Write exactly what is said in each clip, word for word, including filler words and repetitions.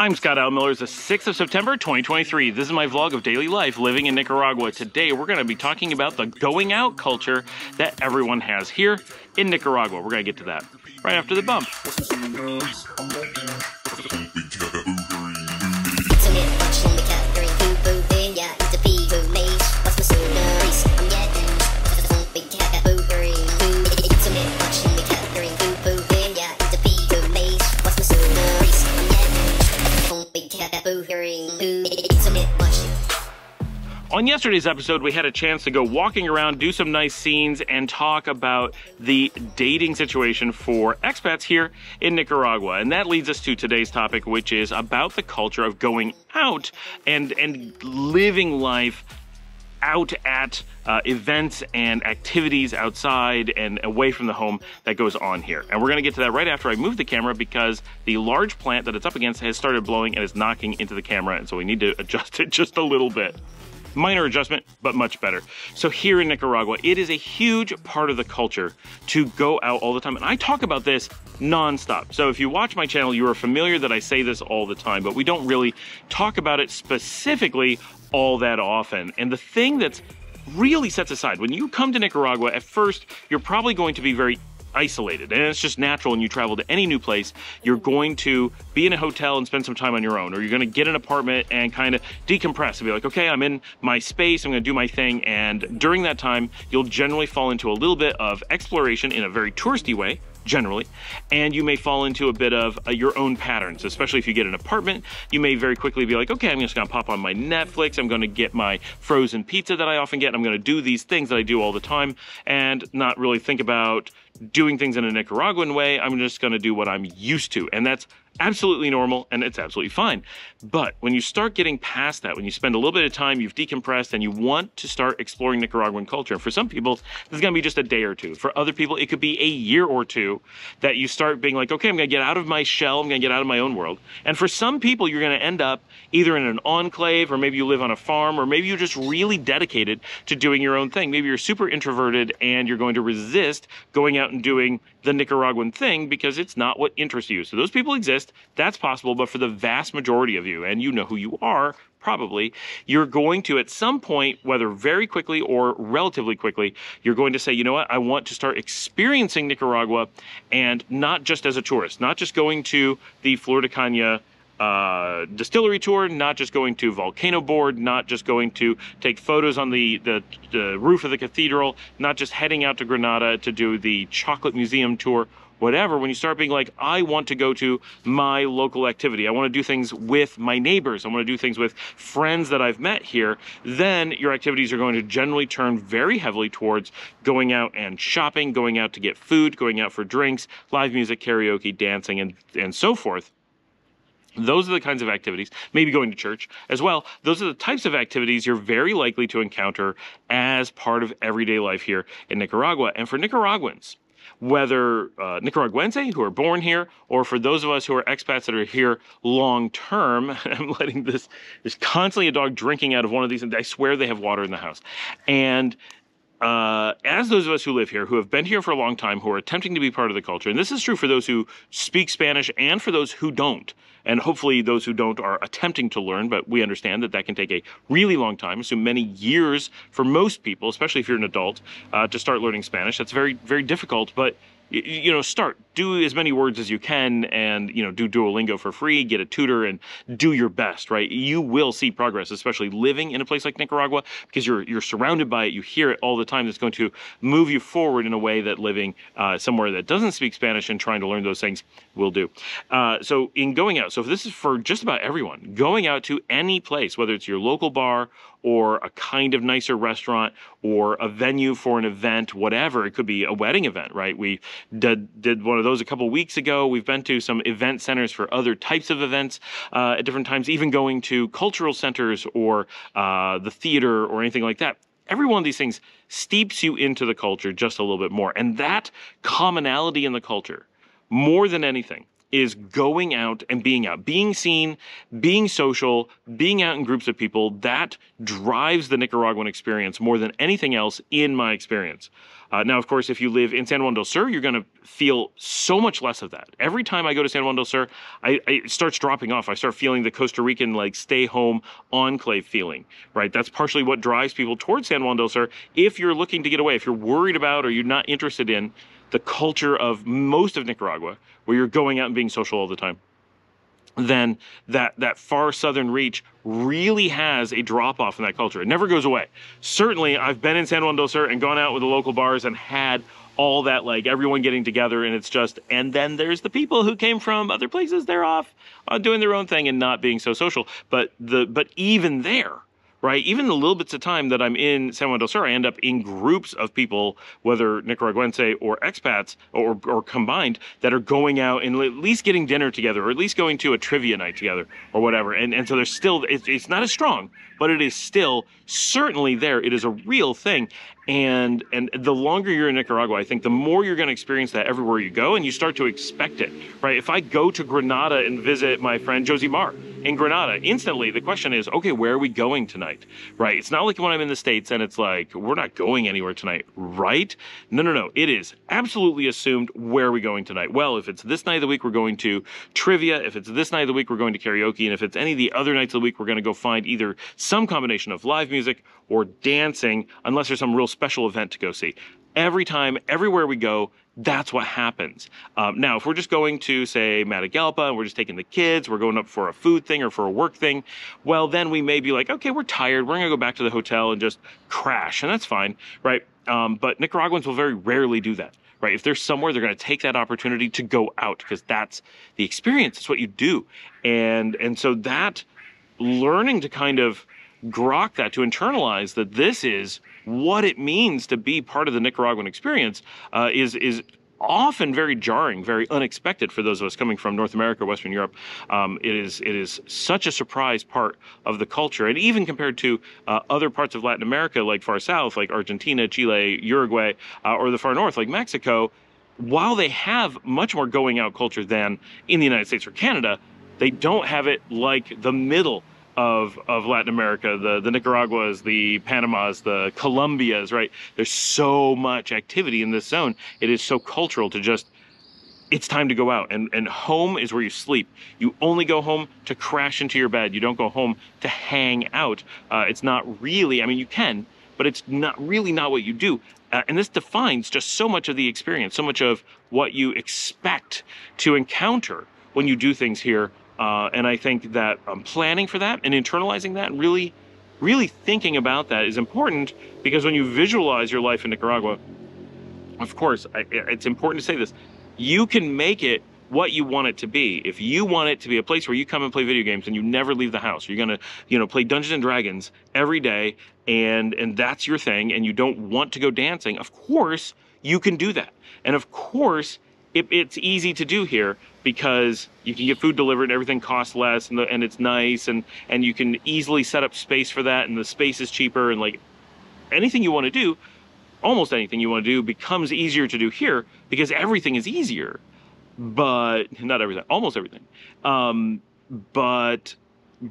I'm Scott Alan Miller. It's the sixth of September twenty twenty-three. This is my vlog of daily life living in Nicaragua. Today we're going to be talking about the going out culture that everyone has here in Nicaragua. We're going to get to that right after the bump. On yesterday's episode, we had a chance to go walking around, do some nice scenes, and talk about the dating situation for expats here in Nicaragua. And that leads us to today's topic, which is about the culture of going out and, and living life out at uh, events and activities outside and away from the home that goes on here. And we're gonna get to that right after I move the camera because the large plant that it's up against has started blowing and is knocking into the camera. And so we need to adjust it just a little bit. Minor adjustment, but much better. So here in Nicaragua, it is a huge part of the culture to go out all the time. And I talk about this nonstop. So if you watch my channel, you are familiar that I say this all the time, but we don't really talk about it specifically all that often. And the thing that's really sets aside, when you come to Nicaragua, at first, you're probably going to be very isolated, and it's just natural. When you travel to any new place, you're going to be in a hotel and spend some time on your own, or you're going to get an apartment and kind of decompress and be like, okay, I'm in my space, I'm going to do my thing. And during that time, you'll generally fall into a little bit of exploration in a very touristy way, generally, and you may fall into a bit of uh, your own patterns. Especially if you get an apartment, you may very quickly be like, okay, I'm just gonna pop on my Netflix, I'm gonna get my frozen pizza that I often get, and I'm gonna do these things that I do all the time and not really think about doing things in a Nicaraguan way. I'm just gonna do what I'm used to, and that's absolutely normal and it's absolutely fine. But when you start getting past that, when you spend a little bit of time, you've decompressed and you want to start exploring Nicaraguan culture. And for some people, this is gonna be just a day or two. For other people, it could be a year or two that you start being like, okay, I'm gonna get out of my shell, I'm gonna get out of my own world. And for some people, you're gonna end up either in an enclave, or maybe you live on a farm, or maybe you're just really dedicated to doing your own thing. Maybe you're super introverted and you're going to resist going out and doing the Nicaraguan thing because it's not what interests you. So those people exist. That's possible, but for the vast majority of you, and you know who you are, probably, you're going to at some point, whether very quickly or relatively quickly, you're going to say, you know what, I want to start experiencing Nicaragua, and not just as a tourist, not just going to the Florida Cañas uh, distillery tour, not just going to Volcano Board, not just going to take photos on the, the, the roof of the cathedral, not just heading out to Granada to do the chocolate museum tour, whatever. When you start being like, I want to go to my local activity, I want to do things with my neighbors, I want to do things with friends that I've met here, then your activities are going to generally turn very heavily towards going out and shopping, going out to get food, going out for drinks, live music, karaoke, dancing, and, and so forth. Those are the kinds of activities, maybe going to church as well. Those are the types of activities you're very likely to encounter as part of everyday life here in Nicaragua. And for Nicaraguans, whether uh, Nicaraguense who are born here, or for those of us who are expats that are here long term, I'm letting this, there's constantly a dog drinking out of one of these, and I swear they have water in the house. And uh, as those of us who live here, who have been here for a long time, who are attempting to be part of the culture, and this is true for those who speak Spanish and for those who don't, and hopefully those who don't are attempting to learn, but we understand that that can take a really long time, so many years for most people, especially if you're an adult, uh, to start learning Spanish. That's very, very difficult, but you, you know, start. Do as many words as you can, and, you know, do Duolingo for free, get a tutor, and do your best, right? You will see progress, especially living in a place like Nicaragua, because you're, you're surrounded by it, you hear it all the time. It's going to move you forward in a way that living uh, somewhere that doesn't speak Spanish and trying to learn those things will do. Uh, so in going out, so this is for just about everyone, going out to any place, whether it's your local bar or a kind of nicer restaurant or a venue for an event, whatever. It could be a wedding event, right? We did, did one of those Those a couple weeks ago. We've been to some event centers for other types of events uh, at different times, even going to cultural centers or uh, the theater or anything like that. Every one of these things steeps you into the culture just a little bit more. And that commonality in the culture, more than anything, is going out and being out, being seen, being social, being out in groups of people. That drives the Nicaraguan experience more than anything else in my experience. Uh, now, of course, if you live in San Juan del Sur, you're going to feel so much less of that. Every time I go to San Juan del Sur, I, I, it starts dropping off. I start feeling the Costa Rican, like, stay home enclave feeling, right? That's partially what drives people towards San Juan del Sur. If you're looking to get away, if you're worried about or you're not interested in the culture of most of Nicaragua, where you're going out and being social all the time, then that, that far southern reach really has a drop-off in that culture. It never goes away. Certainly, I've been in San Juan del Sur and gone out with the local bars and had all that, like, everyone getting together, and it's just, and then there's the people who came from other places. They're off uh, doing their own thing and not being so social. But the, but even there, right, even the little bits of time that I'm in San Juan del Sur, I end up in groups of people, whether Nicaraguense or expats or, or combined, that are going out and at least getting dinner together, or at least going to a trivia night together or whatever. And, and so there's still, it's, it's not as strong, but it is still certainly there. It is a real thing. And, and the longer you're in Nicaragua, I think the more you're going to experience that everywhere you go, and you start to expect it, right? If I go to Granada and visit my friend Josie Marr in Granada, instantly the question is, okay, where are we going tonight, right? It's not like when I'm in the States and it's like, we're not going anywhere tonight, right? No, no, no. It is absolutely assumed, where are we going tonight? Well, if it's this night of the week, we're going to trivia. If it's this night of the week, we're going to karaoke. And if it's any of the other nights of the week, we're going to go find either some combination of live music or dancing, unless there's some real special event to go see. Every time, everywhere we go, that's what happens. Um, now, if we're just going to, say, Matagalpa, and we're just taking the kids, we're going up for a food thing or for a work thing, well, then we may be like, okay, we're tired, we're gonna go back to the hotel and just crash, and that's fine, right? Um, but Nicaraguans will very rarely do that, right? If they're somewhere, they're gonna take that opportunity to go out, because that's the experience, it's what you do. And, and so that, learning to kind of grok that, to internalize that this is what it means to be part of the Nicaraguan experience, uh, is, is often very jarring, very unexpected for those of us coming from North America, Western Europe. Um, it is, it is such a surprise part of the culture. And even compared to uh, other parts of Latin America, like far south, like Argentina, Chile, Uruguay, uh, or the far north, like Mexico, while they have much more going out culture than in the United States or Canada, they don't have it like the middle Of, of Latin America, the, the Nicaraguas, the Panamas, the Colombias, right? There's so much activity in this zone. It is so cultural to just, it's time to go out. And, and home is where you sleep. You only go home to crash into your bed. You don't go home to hang out. Uh, it's not really, I mean, you can, but it's not really not what you do. Uh, and this defines just so much of the experience, so much of what you expect to encounter when you do things here. Uh, and I think that um, planning for that and internalizing that, and really, really thinking about that, is important, because when you visualize your life in Nicaragua, of course, I, it's important to say this, you can make it what you want it to be. If you want it to be a place where you come and play video games and you never leave the house, you're gonna, you know, play Dungeons and Dragons every day, and, and that's your thing, and you don't want to go dancing, of course, you can do that. And of course, It, it's easy to do here, because you can get food delivered and everything costs less, and, the, and it's nice, and, and you can easily set up space for that, and the space is cheaper, and like anything you want to do, almost anything you want to do becomes easier to do here, because everything is easier. But not everything, almost everything. Um, but,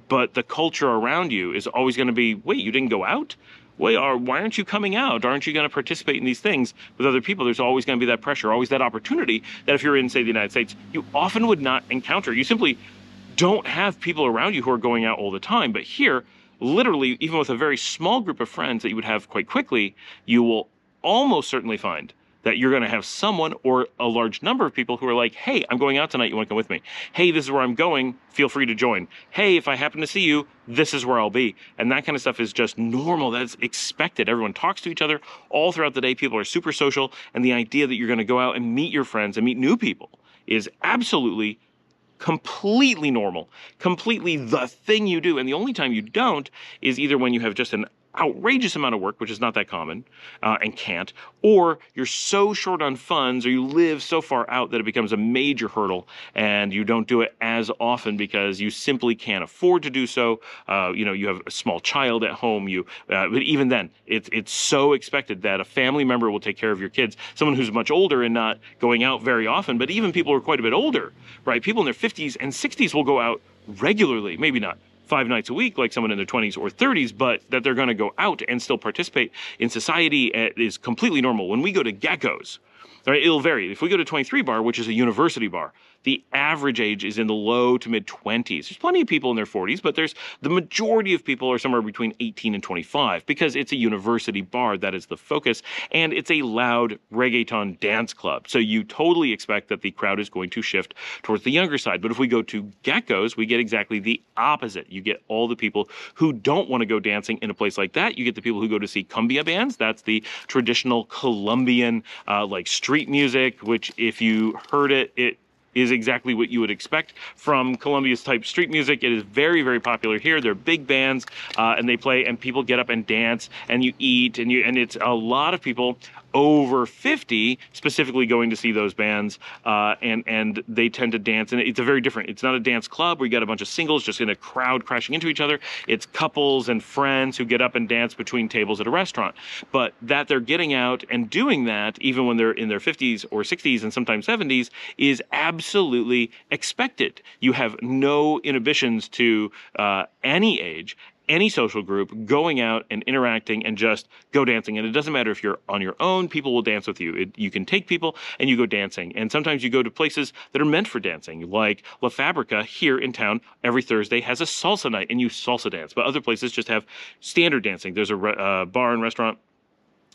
but the culture around you is always going to be, wait, you didn't go out? Wait, are, why aren't you coming out? Aren't you going to participate in these things with other people? There's always going to be that pressure, always that opportunity that if you're in, say, the United States, you often would not encounter. You simply don't have people around you who are going out all the time. But here, literally, even with a very small group of friends that you would have quite quickly, you will almost certainly find that you're going to have someone or a large number of people who are like, hey, I'm going out tonight, you want to come with me? Hey, this is where I'm going, feel free to join. Hey, if I happen to see you, this is where I'll be. And that kind of stuff is just normal, that's expected. Everyone talks to each other all throughout the day, people are super social, and the idea that you're going to go out and meet your friends and meet new people is absolutely completely normal, completely the thing you do. And the only time you don't is either when you have just an outrageous amount of work, which is not that common, uh, and can't, or you're so short on funds or you live so far out that it becomes a major hurdle and you don't do it as often because you simply can't afford to do so. Uh, you know, you have a small child at home, you, uh, but even then, it's, it's so expected that a family member will take care of your kids, someone who's much older and not going out very often, but even people who are quite a bit older, right? People in their fifties and sixties will go out regularly, maybe not five nights a week like someone in their twenties or thirties, but that they're going to go out and still participate in society is completely normal. When we go to Geckos, right, it'll vary. If we go to twenty-three bar, which is a university bar, the average age is in the low to mid twenties. There's plenty of people in their forties, but there's the majority of people are somewhere between eighteen and twenty-five because it's a university bar. That is the focus. And it's a loud reggaeton dance club. So you totally expect that the crowd is going to shift towards the younger side. But if we go to Geckos, we get exactly the opposite. You get all the people who don't want to go dancing in a place like that. You get the people who go to see cumbia bands. That's the traditional Colombian uh, like street music, which if you heard it, it is exactly what you would expect from Colombia's type street music. It is very, very popular here. They're big bands uh, and they play and people get up and dance and you eat and you, and it's a lot of people over fifty specifically going to see those bands uh, and, and they tend to dance. And it's a very different, it's not a dance club where you got a bunch of singles just in a crowd crashing into each other. It's couples and friends who get up and dance between tables at a restaurant. But that they're getting out and doing that even when they're in their fifties or sixties and sometimes seventies is absolutely absolutely expected. You have no inhibitions to uh, any age, any social group, going out and interacting and just go dancing. And it doesn't matter if you're on your own, people will dance with you. It, you can take people and you go dancing. And sometimes you go to places that are meant for dancing, like La Fabrica here in town every Thursday has a salsa night and you salsa dance. But other places just have standard dancing. There's a re uh, bar and restaurant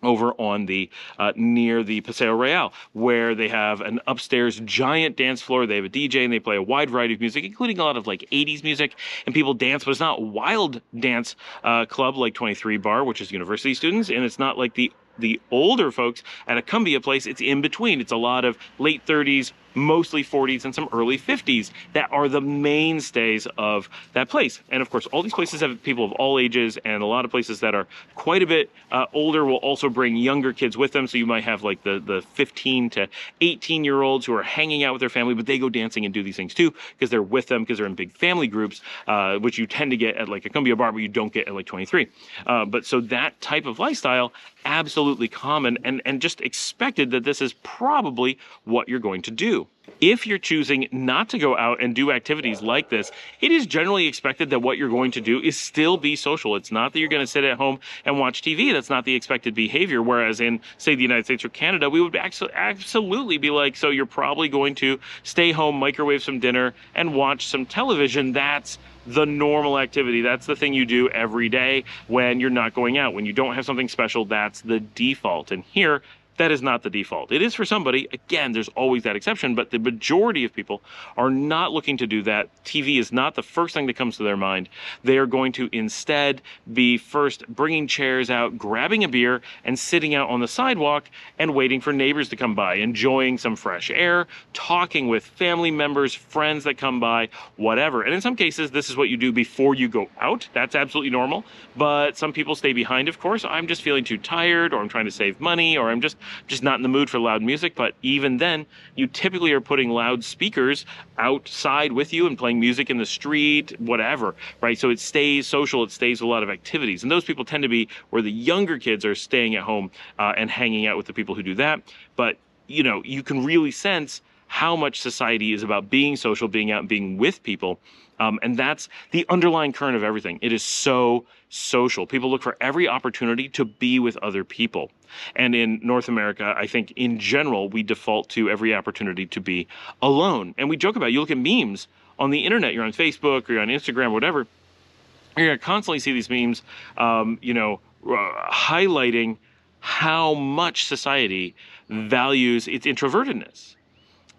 over on the, uh, near the Paseo Real, where they have an upstairs giant dance floor. They have a D J and they play a wide variety of music, including a lot of like eighties music, and people dance, but it's not wild dance, uh, club like twenty-three bar, which is university students. And it's not like the, the older folks at a cumbia place. It's in between. It's a lot of late thirties, mostly forties and some early fifties that are the mainstays of that place. And of course, all these places have people of all ages, and a lot of places that are quite a bit uh, older will also bring younger kids with them. So you might have like the, the fifteen to eighteen year olds who are hanging out with their family, but they go dancing and do these things too because they're with them, because they're in big family groups, uh, which you tend to get at like a cumbia bar, but you don't get at like twenty-three. Uh, but so that type of lifestyle, absolutely common and, and just expected that this is probably what you're going to do. If you're choosing not to go out and do activities like this, it is generally expected that what you're going to do is still be social. It's not that you're going to sit at home and watch T V. That's not the expected behavior. Whereas in, say, the United States or Canada, we would absolutely be like, so you're probably going to stay home, microwave some dinner, and watch some television. That's the normal activity. That's the thing you do every day when you're not going out. When you don't have something special, that's the default. And here, that is not the default. It is for somebody. Again, there's always that exception, but the majority of people are not looking to do that. T V is not the first thing that comes to their mind. They are going to instead be first bringing chairs out, grabbing a beer, and sitting out on the sidewalk and waiting for neighbors to come by, enjoying some fresh air, talking with family members, friends that come by, whatever. And in some cases, this is what you do before you go out. That's absolutely normal. But some people stay behind, of course. I'm just feeling too tired, or I'm trying to save money, or I'm just just not in the mood for loud music. But even then, you typically are putting loud speakers outside with you and playing music in the street, whatever, right? So it stays social, it stays a lot of activities. And those people tend to be where the younger kids are staying at home uh, and hanging out with the people who do that. But, you know, you can really sense how much society is about being social, being out and being with people. Um, and that's the underlying current of everything. It is so social. People look for every opportunity to be with other people. And in North America, I think in general, we default to every opportunity to be alone. And we joke about it. You look at memes on the internet, you're on Facebook or you're on Instagram, or whatever. You're going to constantly see these memes, um, you know, uh, highlighting how much society values its introvertedness.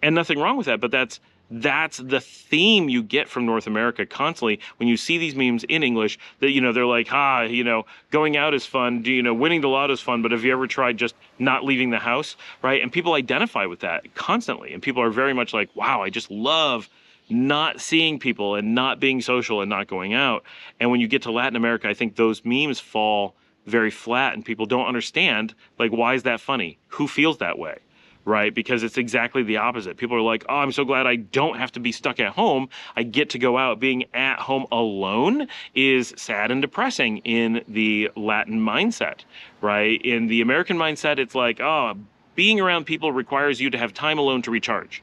And nothing wrong with that, but that's That's the theme you get from North America constantly when you see these memes in English that, you know, they're like, ah, you know, going out is fun. Do you know, winning the lotto is fun. But have you ever tried just not leaving the house? Right. And people identify with that constantly. And people are very much like, wow, I just love not seeing people and not being social and not going out. And when you get to Latin America, I think those memes fall very flat, and people don't understand, like, why is that funny? Who feels that way, right? Because it's exactly the opposite. People are like, oh, I'm so glad I don't have to be stuck at home. I get to go out. Being at home alone is sad and depressing in the Latin mindset, right? In the American mindset, it's like, oh, being around people requires you to have time alone to recharge.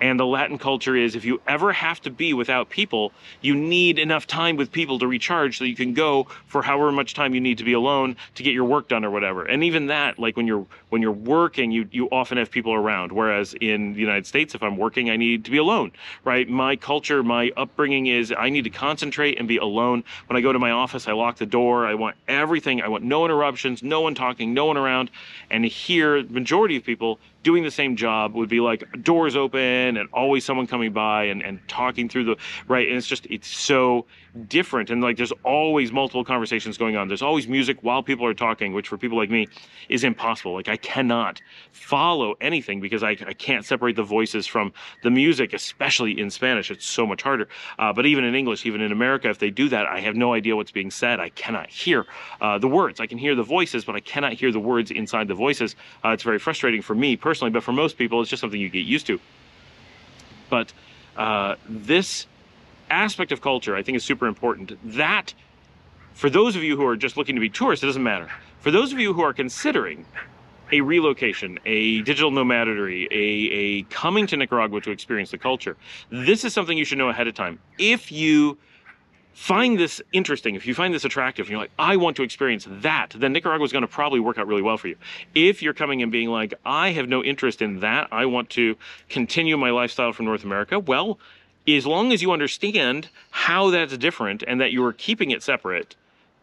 And the Latin culture is, if you ever have to be without people, you need enough time with people to recharge so you can go for however much time you need to be alone to get your work done or whatever. And even that, like when you're when you're working, you, you often have people around. Whereas in the United States, if I'm working, I need to be alone, right? My culture, my upbringing is I need to concentrate and be alone. When I go to my office, I lock the door. I want everything. I want no interruptions, no one talking, no one around. And here, the majority of people doing the same job would be like doors open and always someone coming by and, and talking through the, right? And it's just, it's so different. And like, there's always multiple conversations going on. There's always music while people are talking, which for people like me is impossible. Like I cannot follow anything because I, I can't separate the voices from the music, especially in Spanish. It's so much harder. Uh, but even in English, even in America, if they do that, I have no idea what's being said. I cannot hear uh, the words. I can hear the voices, but I cannot hear the words inside the voices. Uh, it's very frustrating for me personally. Personally, but for most people, it's just something you get used to. But uh, this aspect of culture, I think, is super important. That, for those of you who are just looking to be tourists, it doesn't matter. For those of you who are considering a relocation, a digital nomadry, a, a coming to Nicaragua to experience the culture, this is something you should know ahead of time. If you find this interesting, if you find this attractive, and you're like, I want to experience that, then Nicaragua is going to probably work out really well for you. If you're coming and being like, I have no interest in that, I want to continue my lifestyle from North America, well, as long as you understand how that's different and that you are keeping it separate,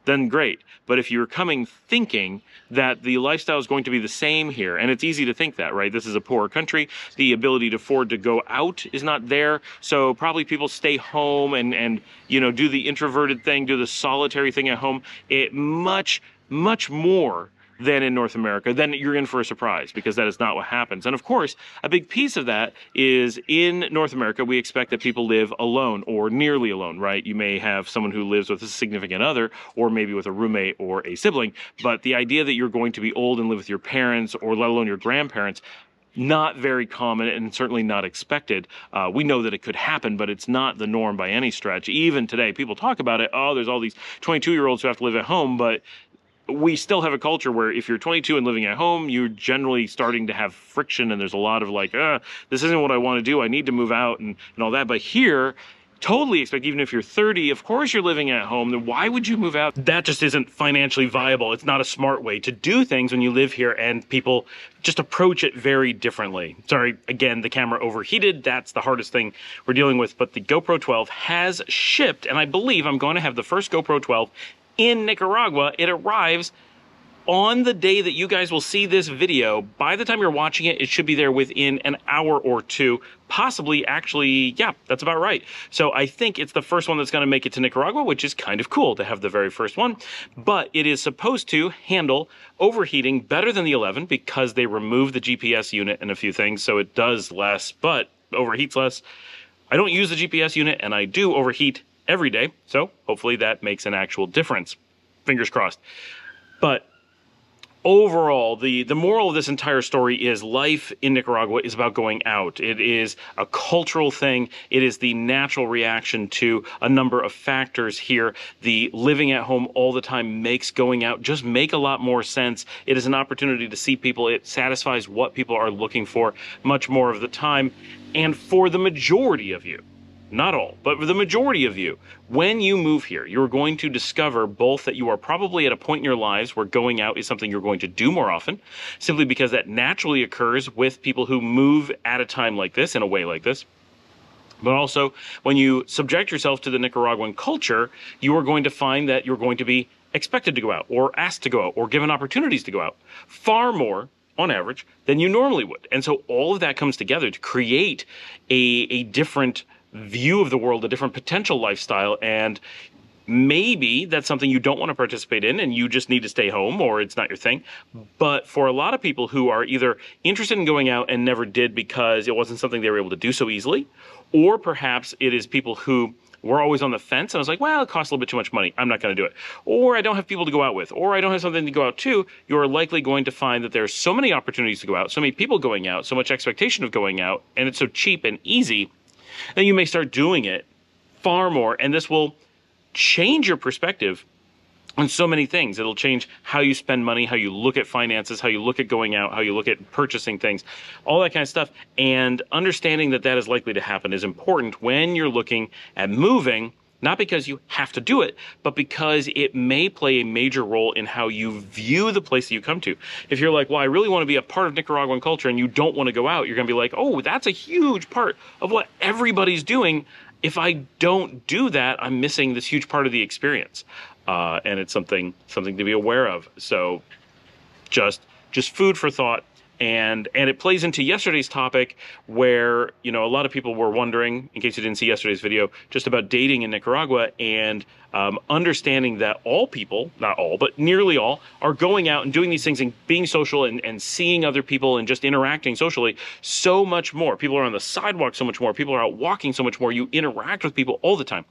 then great. But if you're coming thinking that the lifestyle is going to be the same here, and it's easy to think that, right? This is a poorer country. The ability to afford to go out is not there. So probably people stay home and, and you know, do the introverted thing, do the solitary thing at home. It much, much more than in North America, then you're in for a surprise, because that is not what happens. And of course, a big piece of that is in North America, we expect that people live alone or nearly alone, right? You may have someone who lives with a significant other, or maybe with a roommate or a sibling, but the idea that you're going to be old and live with your parents, or let alone your grandparents, not very common and certainly not expected. Uh, we know that it could happen, but it's not the norm by any stretch. Even today, people talk about it, oh, there's all these twenty-two-year-olds who have to live at home, but we still have a culture where if you're twenty-two and living at home, you're generally starting to have friction, and there's a lot of like, uh, this isn't what I want to do, I need to move out and, and all that. But here, totally expect, even if you're thirty, of course you're living at home, then why would you move out? That just isn't financially viable. It's not a smart way to do things when you live here, and people just approach it very differently. Sorry, again, the camera overheated. That's the hardest thing we're dealing with, but the GoPro twelve has shipped, and I believe I'm going to have the first GoPro twelve in Nicaragua. It arrives on the day that you guys will see this video. By the time you're watching it, it should be there within an hour or two, possibly, actually, yeah, that's about right. So I think it's the first one that's going to make it to Nicaragua, which is kind of cool to have the very first one. But it is supposed to handle overheating better than the eleven because they removed the G P S unit and a few things, so it does less, but overheats less. I don't use the G P S unit, and I do overheat every day, so hopefully that makes an actual difference. Fingers crossed. But overall, the, the moral of this entire story is life in Nicaragua is about going out. It is a cultural thing. It is the natural reaction to a number of factors here. The living at home all the time makes going out just make a lot more sense. It is an opportunity to see people. It satisfies what people are looking for much more of the time. And for the majority of you, not all, but for the majority of you, when you move here, you're going to discover both that you are probably at a point in your lives where going out is something you're going to do more often, simply because that naturally occurs with people who move at a time like this, in a way like this. But also, when you subject yourself to the Nicaraguan culture, you are going to find that you're going to be expected to go out, or asked to go out, or given opportunities to go out, far more on average than you normally would. And so all of that comes together to create a, a different view of the world, a different potential lifestyle, and maybe that's something you don't want to participate in and you just need to stay home, or it's not your thing. But for a lot of people who are either interested in going out and never did because it wasn't something they were able to do so easily, or perhaps it is people who we're always on the fence. And I was like, well, it costs a little bit too much money. I'm not going to do it. Or I don't have people to go out with, or I don't have something to go out to. You're likely going to find that there's so many opportunities to go out, so many people going out, so much expectation of going out, and it's so cheap and easy, then you may start doing it far more. And this will change your perspective on so many things. It'll change how you spend money, how you look at finances, how you look at going out, how you look at purchasing things, all that kind of stuff. And understanding that that is likely to happen is important when you're looking at moving, not because you have to do it, but because it may play a major role in how you view the place that you come to. If you're like, well, I really want to be a part of Nicaraguan culture, and you don't want to go out, you're going to be like, oh, that's a huge part of what everybody's doing. If I don't do that, I'm missing this huge part of the experience. Uh, and it's something something to be aware of. So just just food for thought. And and it plays into yesterday's topic where, you know, a lot of people were wondering, in case you didn't see yesterday's video, just about dating in Nicaragua, and um, understanding that all people, not all, but nearly all, are going out and doing these things and being social and, and seeing other people and just interacting socially so much more. People are on the sidewalk so much more. People are out walking so much more. You interact with people all the time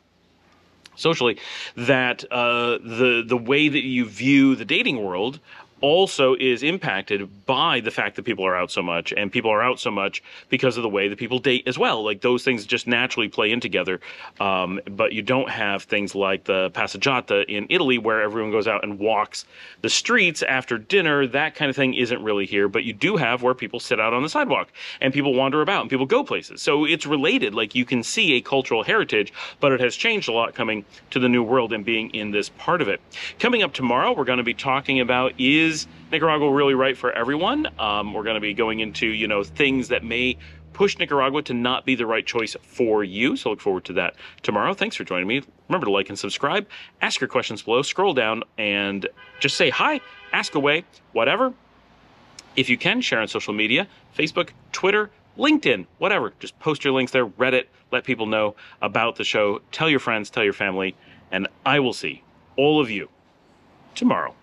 socially, that uh, the, the way that you view the dating world also is impacted by the fact that people are out so much, and people are out so much because of the way that people date as well. Like, those things just naturally play in together. Um, but you don't have things like the passeggiata in Italy where everyone goes out and walks the streets after dinner. That kind of thing isn't really here, but you do have where people sit out on the sidewalk and people wander about and people go places. So it's related. Like, you can see a cultural heritage, but it has changed a lot coming to the new world and being in this part of it. Coming up tomorrow, we're going to be talking about, is Is Nicaragua really right for everyone? Um, we're going to be going into, you know, things that may push Nicaragua to not be the right choice for you. So look forward to that tomorrow. Thanks for joining me. Remember to like and subscribe. Ask your questions below. Scroll down and just say hi. Ask away. Whatever. If you can, share on social media. Facebook, Twitter, LinkedIn, whatever. Just post your links there. Reddit. Let people know about the show. Tell your friends. Tell your family. And I will see all of you tomorrow.